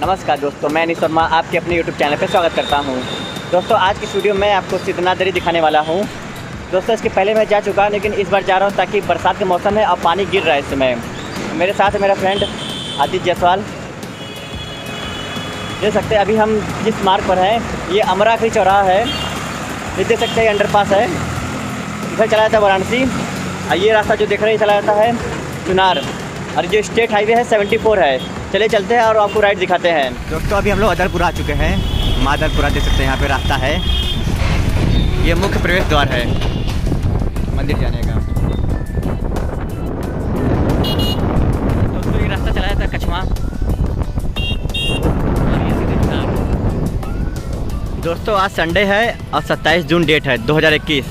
नमस्कार दोस्तों, मैं निशर्मा आपके अपने YouTube चैनल पर स्वागत करता हूँ। दोस्तों आज की वीडियो में आपको सिद्धनाथ दरी दिखाने वाला हूँ। दोस्तों इसके पहले मैं जा चुका हूँ लेकिन इस बार जा रहा हूँ ताकि बरसात का मौसम है और पानी गिर रहा है। इस समय मेरे साथ है मेरा फ्रेंड आदित्य जायसवाल। देख सकते हैं अभी हम जिस मार्ग पर हैं ये अमराखरी चौराहा है, ये देख सकते हैं अंडरपास है। इधर चला जाता है वाराणसी और ये रास्ता जो देख रहे हैं चला जाता है चूनार और जो स्टेट हाईवे है 74 है। चले चलते हैं और आपको राइड दिखाते हैं। दोस्तों अभी हम लोग मदरपुरा आ चुके हैं। मदरपुरा देख सकते हैं, यहाँ पे रास्ता है, ये मुख्य प्रवेश द्वार है मंदिर जाने का। दोस्तों ये रास्ता चला जाता है कछमा। दोस्तों आज संडे है और 27 जून डेट है 2021।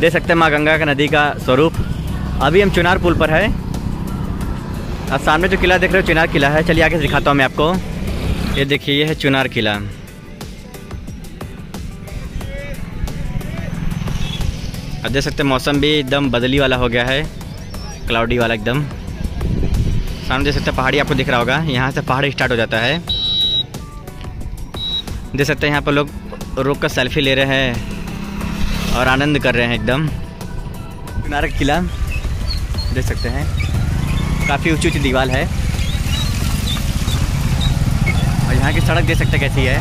देख सकते हैं माँ गंगा का नदी का स्वरूप। अभी हम चूनार पुल पर है और सामने जो किला देख रहे हो चूनार किला है। चलिए आगे दिखाता हूँ मैं आपको। ये देखिए ये है चूनार किला। अब देख सकते हैं मौसम भी एकदम बदली वाला हो गया है, क्लाउडी वाला एकदम। सामने देख सकते हैं पहाड़ी आपको दिख रहा होगा, यहाँ से पहाड़ स्टार्ट हो जाता है। देख सकते हैं यहाँ पर लोग रुक कर सेल्फी ले रहे हैं और आनंद कर रहे हैं एकदम। चूनार किला देख सकते हैं, काफ़ी ऊंची ऊंची दीवार है और यहाँ की सड़क देख सकते हैं कैसी है।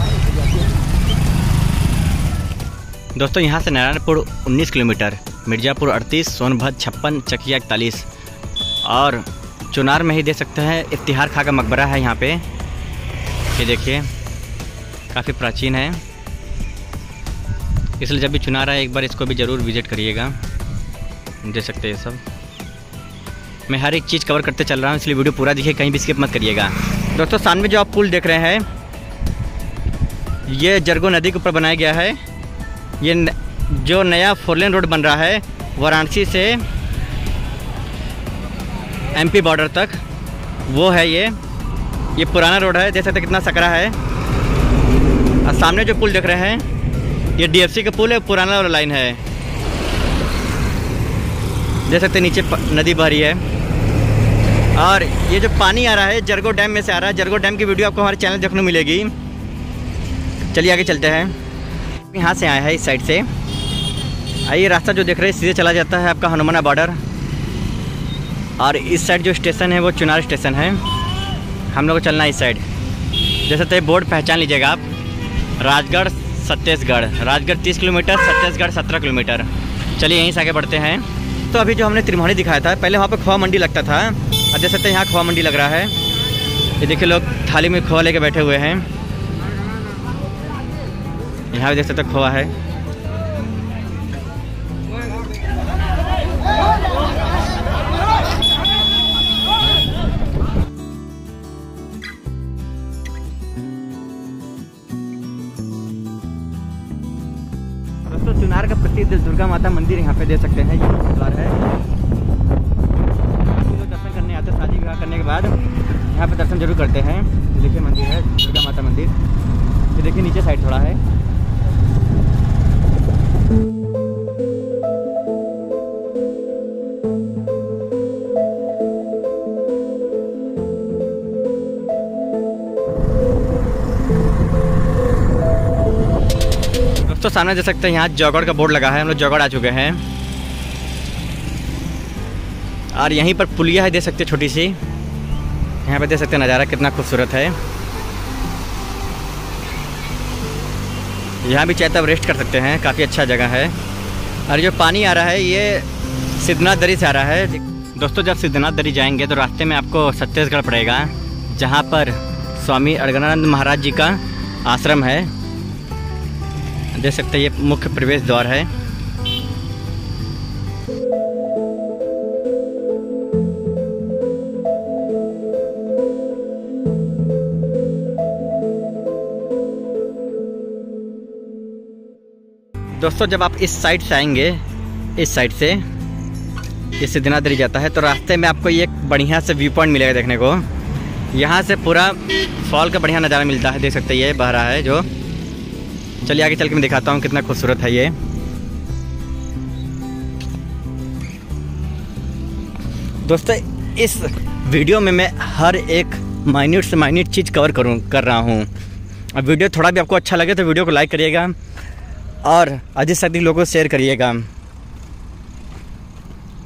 दोस्तों यहाँ से नारायणपुर 19 किलोमीटर, मिर्ज़ापुर 38, सोनभद्र 56, चकिया 41 और चूनार में ही देख सकते हैं इफ्तिहार खा का मकबरा है यहाँ पे। ये देखिए काफ़ी प्राचीन है, इसलिए जब भी चूनार आए एक बार इसको भी ज़रूर विजिट करिएगा। देख सकते हैं सब, मैं हर एक चीज़ कवर करते चल रहा हूँ इसलिए वीडियो पूरा देखिए, कहीं भी स्किप मत करिएगा। दोस्तों सामने जो आप पुल देख रहे हैं ये जरगो नदी के ऊपर बनाया गया है। ये जो नया फोरलेन रोड बन रहा है वाराणसी से एमपी बॉर्डर तक, वो है ये पुराना रोड है। देख सकते कितना सकरा है। और सामने जो पुल देख रहे हैं ये DFC का पुल है, पुराना वाला लाइन है। देख सकते नीचे नदी बह रही है और ये जो पानी आ रहा है जरगो डैम में से आ रहा है। जरगो डैम की वीडियो आपको हमारे चैनल देखने मिलेगी। चलिए आगे चलते हैं। यहाँ से आया है इस साइड से, ये रास्ता जो देख रहे हैं सीधे चला जाता है आपका हनुमाना बॉर्डर और इस साइड जो स्टेशन है वो चूनार स्टेशन है। हम लोग को चलना है इस साइड। जैसे तो बोर्ड पहचान लीजिएगा आप, राजगढ़ सतीसगढ़, राजगढ़ 30 किलोमीटर, सतीसगढ़ 17 किलोमीटर। चलिए यहीं से आगे बढ़ते हैं। तो अभी जो हमने त्रिमोहनी दिखाया था पहले वहाँ पर खोआ मंडी लगता था, अब देख सकते हैं यहाँ खोआ मंडी लग रहा है। ये देखिए लोग थाली में खोआ लेके बैठे हुए हैं। यहाँ भी देख सकते हैं खोआ है। चूनार का प्रसिद्ध दुर्गा माता मंदिर यहाँ पे देख सकते हैं, ये द्वार है। लोग दर्शन करने आते हैं, शादी विवाह करने के बाद यहाँ पे दर्शन जरूर करते हैं। देखिए मंदिर है दुर्गा माता मंदिर। ये देखिए नीचे साइड थोड़ा है। तो सामने देख सकते हैं यहाँ जौगढ़ का बोर्ड लगा है। हम लोग जौगढ़ आ चुके हैं और यहीं पर पुलिया है देख सकते हैं छोटी सी। यहाँ पर देख सकते हैं नज़ारा कितना खूबसूरत है। यहाँ भी चाहे तब रेस्ट कर सकते हैं, काफ़ी अच्छा जगह है। और जो पानी आ रहा है ये सिद्धनाथ दरी से आ रहा है। दोस्तों जब सिद्धनाथ दरी जाएंगे तो रास्ते में आपको सतीसगढ़ पड़ेगा, जहाँ पर स्वामी अर्गनानंद महाराज जी का आश्रम है। देख सकते हैं ये मुख्य प्रवेश द्वार है। दोस्तों जब आप इस साइड से आएंगे, इस साइड से ये सिद्धनाथ दरी जाता है, तो रास्ते में आपको ये एक बढ़िया से व्यू पॉइंट मिलेगा देखने को। यहाँ से पूरा फॉल का बढ़िया नज़ारा मिलता है। देख सकते हैं ये बह रहा है जो। चलिए आगे चल के मैं दिखाता हूँ कितना खूबसूरत है ये। दोस्तों इस वीडियो में मैं हर एक माइन्यूट से माइन्यूट चीज़ कवर कर रहा हूँ। अब वीडियो थोड़ा भी आपको अच्छा लगे तो वीडियो को लाइक करिएगा और अधिक से अधिक लोगों को शेयर करिएगा।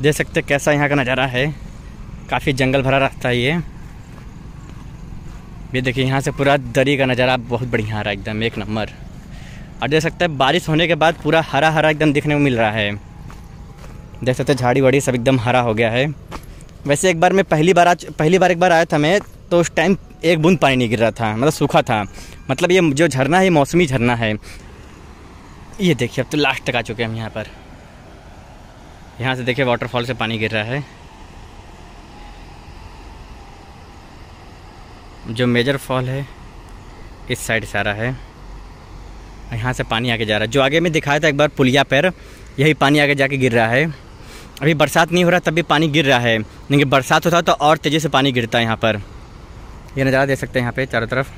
देख सकते कैसा यहाँ का नज़ारा है, काफ़ी जंगल भरा रास्ता है ये देखिए यहाँ से पूरा दरी का नज़ारा बहुत बढ़िया आ रहा है, एकदम एक नंबर। और देख सकते हैं बारिश होने के बाद पूरा हरा हरा एकदम देखने को मिल रहा है। देख सकते झाड़ी वाड़ी सब एकदम हरा हो गया है। वैसे एक बार मैं पहली बार आया था मैं, तो उस टाइम एक बूंद पानी नहीं गिर रहा था, मतलब सूखा था। मतलब ये जो झरना है ये मौसमी झरना है। ये देखिए अब तो लास्ट तक आ चुके हैं हम यहाँ पर। यहाँ से देखिए वाटरफॉल से पानी गिर रहा है। जो मेजर फॉल है इस साइड से आ रहा है, यहाँ से पानी आके जा रहा है। जो आगे में दिखाया था एक बार पुलिया पर, यही पानी आगे जाके गिर रहा है। अभी बरसात नहीं हो रहा तब भी पानी गिर रहा है, लेकिन बरसात होता तो और तेज़ी से पानी गिरता है यहाँ पर। ये नज़ारा देख सकते हैं यहाँ पे चारों तरफ।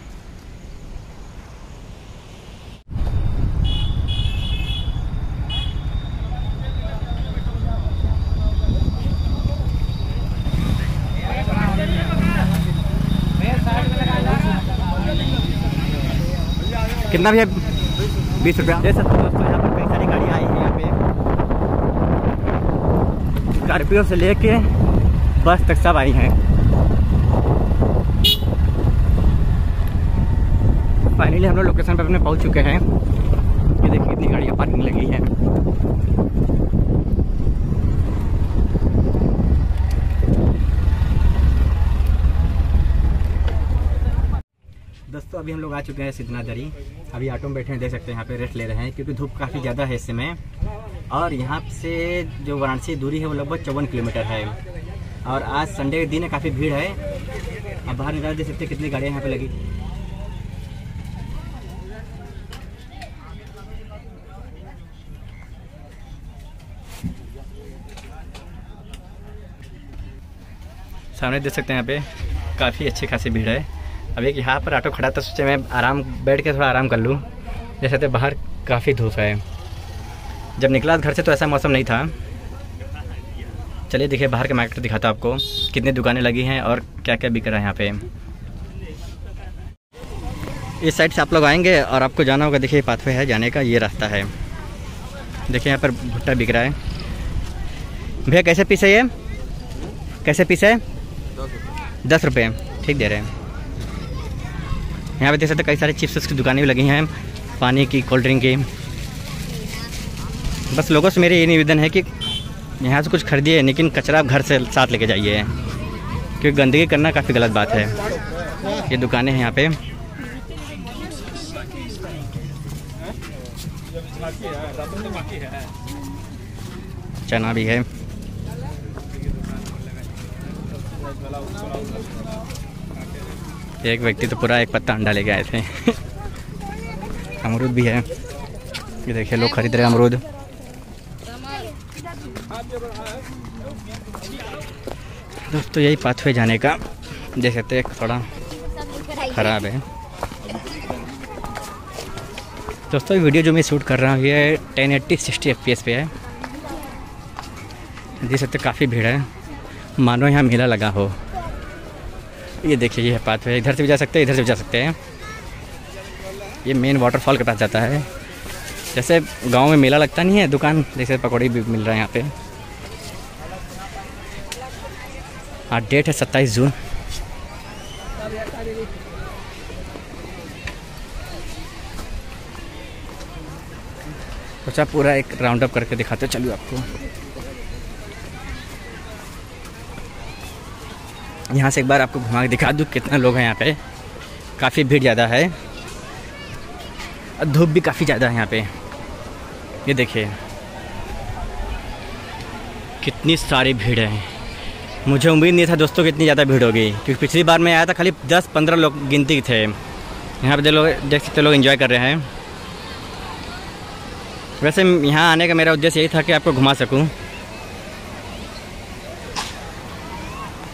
कितना भी है 20 रुपया। देख सकते हो दोस्तों यहाँ पर कई सारी गाड़ी आई है। यहाँ पे स्कॉर्पियो से लेके बस तक सब आई हैं। फाइनली हम लोग लोकेशन पर अपने पहुँच चुके हैं। ये देखिए कितनी गाड़ियाँ पार्किंग लगी है। दोस्तों अभी हम लोग आ चुके हैं सिद्धनाथ दरी। अभी ऑटो में बैठे हैं, देख सकते हैं यहाँ पे रेस्ट ले रहे हैं क्योंकि धूप काफ़ी ज़्यादा है इस समय। और यहाँ से जो वाराणसी दूरी है वो लगभग 54 किलोमीटर है। और आज संडे के दिन है, काफ़ी भीड़ है। अब बाहर निकाल देख सकते हैं कितनी गाड़ियाँ यहाँ पे लगी। सामने देख सकते हैं यहाँ पे काफ़ी अच्छी खासी भीड़ है। अब एक यहाँ पर ऑटो खड़ा था, सोचे मैं आराम बैठ के थोड़ा आराम कर लूँ। जैसे तो बाहर काफ़ी धूप है। जब निकला घर से तो ऐसा मौसम नहीं था। चलिए देखिए बाहर के मार्केट दिखाता आपको कितनी दुकानें लगी हैं और क्या क्या बिक रहा है यहाँ पे। इस साइड से आप लोग आएंगे और आपको जाना होगा। देखिए पाथवे है जाने का, ये रास्ता है। देखिए यहाँ पर भुट्टा बिक रहा है। भैया कैसे पीस है ये? कैसे पीस है? 10 रुपये। ठीक दे रहे हैं। यहाँ पे देख सकते कई सारे चिप्स की दुकानें भी लगी हैं, पानी की, कोल्ड ड्रिंक की। बस लोगों से मेरे ये निवेदन है कि यहाँ से कुछ खरीदिए लेकिन कचरा आप घर से साथ लेके जाइए, क्योंकि गंदगी करना काफ़ी गलत बात है। ये दुकानें हैं यहाँ पे। चना भी है। एक व्यक्ति तो पूरा एक पत्ता अंडा लेके आए थे। अमरूद भी है, ये देखिए लोग खरीद रहे हैं अमरूद। दोस्तों यही पाथवे जाने का, देख सकते हैं थोड़ा ख़राब है। दोस्तों ये वीडियो जो मैं शूट कर रहा हूँ ये 1080 60 FPS पे है। देख सकते काफ़ी भीड़ है, मानो यहाँ मेला लगा हो। ये देखिए ये पाथवे, इधर से भी जा सकते हैं, इधर से भी जा सकते हैं। ये मेन वाटरफॉल के पास जाता है। जैसे गांव में मेला लगता नहीं है, दुकान जैसे पकौड़ी भी मिल रहा है यहाँ पे। आज डेट है 27 जून। अच्छा पूरा एक राउंड अप करके दिखाते हैं, चलिए आपको यहाँ से एक बार आपको घुमा के दिखा दूँ। कितना लोग हैं यहाँ पे, काफ़ी भीड़ ज़्यादा है और धूप भी काफ़ी ज़्यादा है यहाँ पे। ये देखिए कितनी सारी भीड़ है। मुझे उम्मीद नहीं था दोस्तों कि इतनी ज़्यादा भीड़ होगी, क्योंकि पिछली बार मैं आया था खाली 10-15 लोग गिनती थे। यहाँ पे लोग देख सकते लोग एंजॉय कर रहे हैं। वैसे यहाँ आने का मेरा उद्देश्य यही था कि आपको घुमा सकूँ।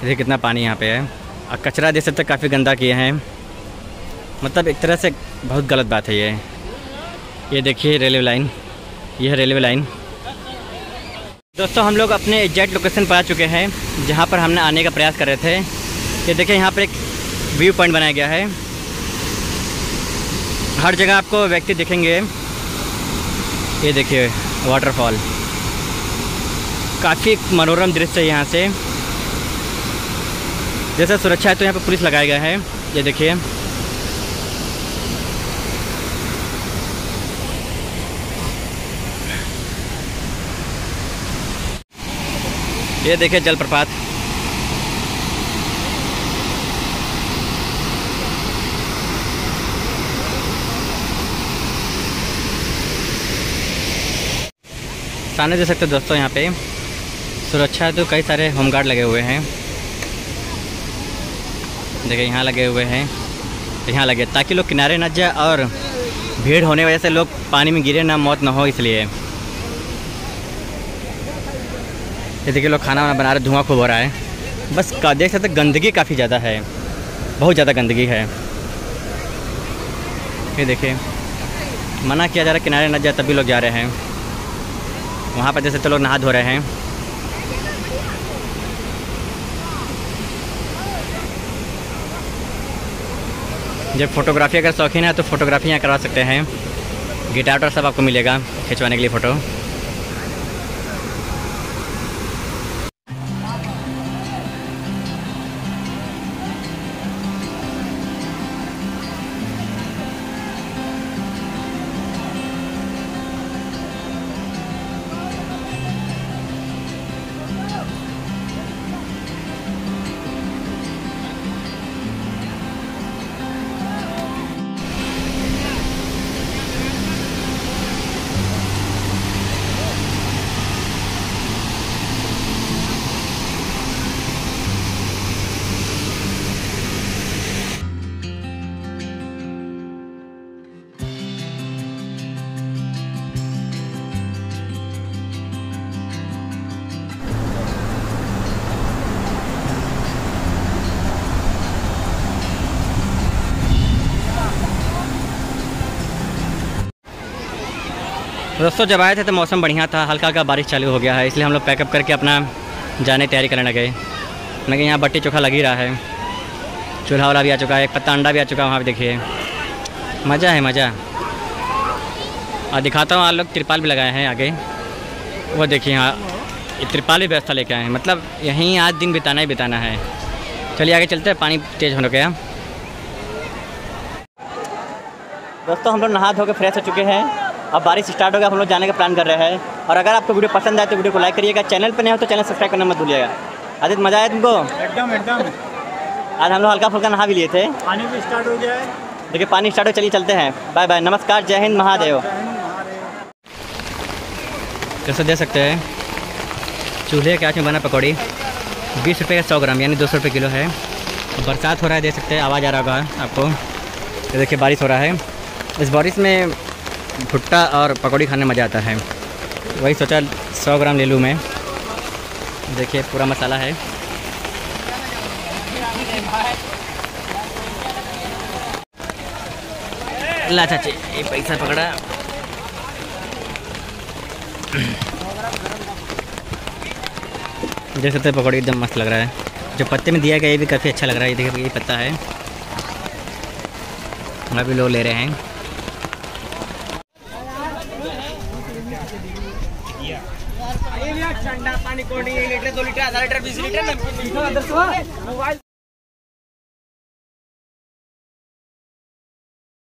देखिए कितना पानी यहाँ पे है और कचरा देख सकते काफ़ी गंदा किए हैं। मतलब एक तरह से बहुत गलत बात है ये। देखिए रेलवे लाइन, यह है रेलवे लाइन। दोस्तों हम लोग अपने एग्जैक्ट लोकेशन पर आ चुके हैं जहाँ पर हमने आने का प्रयास कर रहे थे। ये देखिए यहाँ पर एक व्यू पॉइंट बनाया गया है। हर जगह आपको व्यक्ति दिखेंगे। ये देखिए वाटरफॉल, काफ़ी मनोरम दृश्य है यहाँ से। जैसा सुरक्षा है तो यहाँ पर पुलिस लगाया गया है। ये देखिए जलप्रपात। सामने देख सकते हो दोस्तों, यहाँ पे सुरक्षा तो कई सारे होमगार्ड लगे हुए हैं। देखिए यहाँ लगे हुए हैं, यहाँ लगे ताकि लोग किनारे ना जाए और भीड़ होने वजह से लोग पानी में गिरे ना, मौत ना हो इसलिए। ये देखिए लोग खाना बना रहे, धुआं खूब हो रहा है। बस देख सकते गंदगी काफ़ी ज़्यादा है, बहुत ज़्यादा गंदगी है। ये देखिए मना किया जा रहा है किनारे न जाए, तभी लोग जा रहे हैं। वहाँ पर जैसे तो लोग नहा धो रहे हैं। जब फोटोग्राफी अगर शौकीन है तो फोटोग्राफी यहाँ करवा सकते हैं। गिटार उटार सब आपको मिलेगा खिंचवाने के लिए फ़ोटो। दोस्तों जब आए थे तो मौसम बढ़िया था, हल्का हल्का बारिश चालू हो गया है, इसलिए हम लोग पैकअप करके अपना जाने की तैयारी करने लगे। मैंने यहाँ बट्टी चोखा लग ही रहा है, चूल्हा वाला भी आ चुका है, एक पत्ता अंडा भी आ चुका है। वहाँ पर देखिए मज़ा है मज़ा। और दिखाता हूँ, आप लोग तिरपाल भी लगाए हैं आगे, वो देखिए यहाँ तिरपाल भी व्यवस्था लेके आए हैं। मतलब यहीं आज दिन बिताना ही बिताना है। चलिए आगे चलते हैं, पानी तेज़ होने गया। दोस्तों हम लोग नहा धो के फ्रेश हो चुके हैं, अब बारिश स्टार्ट हो गया, हम लोग जाने का प्लान कर रहे हैं। और अगर आपको वीडियो पसंद आए तो वीडियो को लाइक करिएगा, चैनल पर नहीं हो तो चैनल सब्सक्राइब करना मत भूलिएगा। आदित्य मज़ा आया तुमको? एकदम एकदम। आज हम लोग हल्का फुल्का नहा भी लिए थे, पानी भी स्टार्ट हो गया है। देखिए पानी स्टार्ट हो, चलिए चलते हैं, बाय बाय, नमस्कार, जय हिंद, महादेव। जैसे दे सकते हैं चूल्हे के आँच में बना पकौड़ी, 20 रुपये का 100 ग्राम यानी 200 रुपये किलो है। बरसात हो रहा है, देख सकते हैं आवाज़ आ रहा होगा आपको। देखिए बारिश हो रहा है, इस बारिश में भुट्टा और पकौड़ी खाने में मज़ा आता है। वही सोचा 100 ग्राम ले लूँ मैं। देखिए पूरा मसाला है। ला चाची ये पैसा पकड़ा। देख सकते पकौड़ी एकदम मस्त लग रहा है। जो पत्ते में दिया गया ये भी काफ़ी अच्छा लग रहा है। ये देखिए ये पत्ता है, वहाँ भी लोग ले रहे हैं। ठंडा पानी 1 लीटर 2 लीटर आधा लीटर 20 लीटर मोबाइल।